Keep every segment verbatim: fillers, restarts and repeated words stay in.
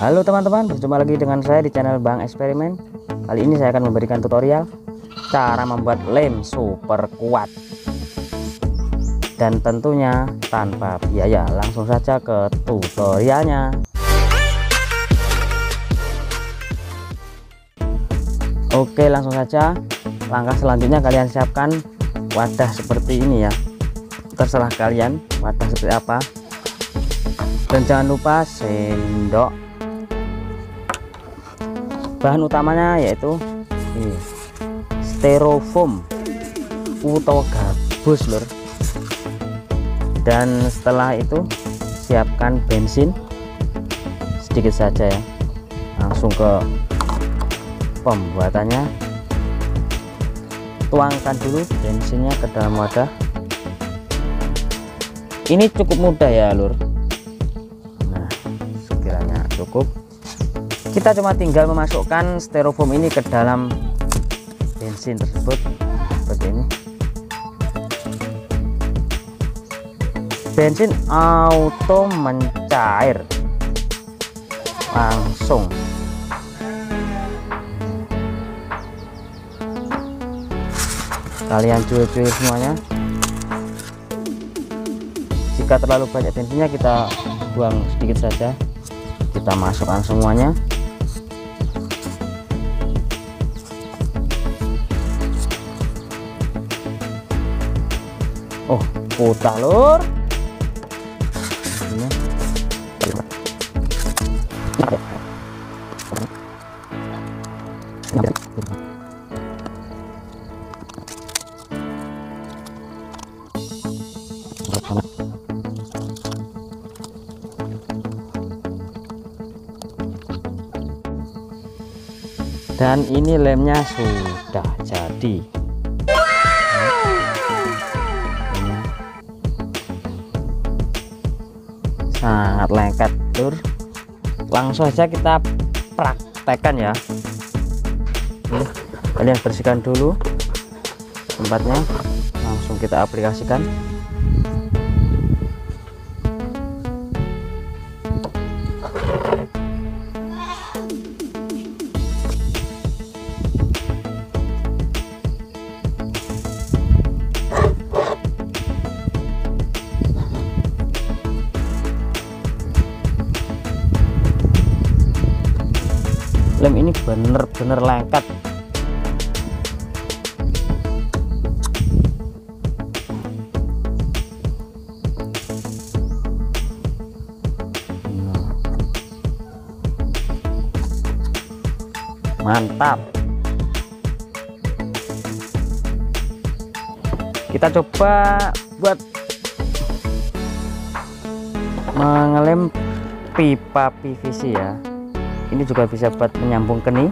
Halo teman-teman, berjumpa lagi dengan saya di channel Bang Eksperimen. Kali ini saya akan memberikan tutorial cara membuat lem super kuat, dan tentunya tanpa biaya. Langsung saja ke tutorialnya. Oke, langsung saja. Langkah selanjutnya kalian siapkan wadah seperti ini ya. Terserah kalian wadah seperti apa, dan jangan lupa sendok. Bahan utamanya yaitu ini, styrofoam atau gabus lur. Dan setelah itu siapkan bensin sedikit saja ya. Langsung ke pembuatannya. Tuangkan dulu bensinnya ke dalam wadah. Ini cukup mudah ya lur. Cukup, kita cuma tinggal memasukkan styrofoam ini ke dalam bensin tersebut seperti ini. Bensin auto mencair langsung. Kalian cuil-cuil semuanya. Jika terlalu banyak bensinnya kita buang sedikit saja. Kita masukkan semuanya. Oh, putah lur. Dan ini lemnya sudah jadi. Sangat lengket lur. Langsung saja kita praktekkan ya. Ini, kalian bersihkan dulu tempatnya, langsung kita aplikasikan. Lem ini bener-bener lengket. Mantap. Kita coba buat mengelem pipa P V C ya. Ini juga bisa buat menyambung keni.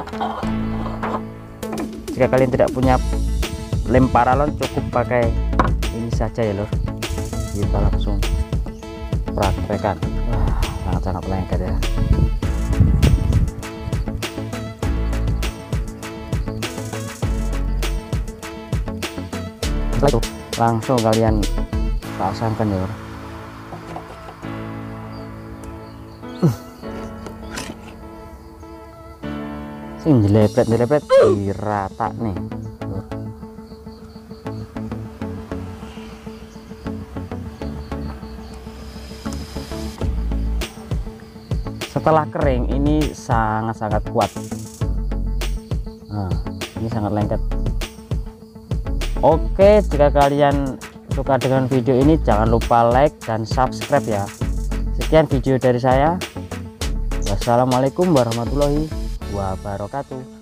Jika kalian tidak punya lem paralon, cukup pakai ini saja ya lor. Kita langsung praktekkan. Wah, sangat-sangat lengket ya. Langsung kalian pasangkan ya lor. Nyelepet-nyelepet dirata nih. Setelah kering ini sangat-sangat kuat. Nah, ini sangat lengket. Oke, jika kalian suka dengan video ini jangan lupa like dan subscribe ya. Sekian video dari saya. Wassalamualaikum warahmatullahi wabarakatuh.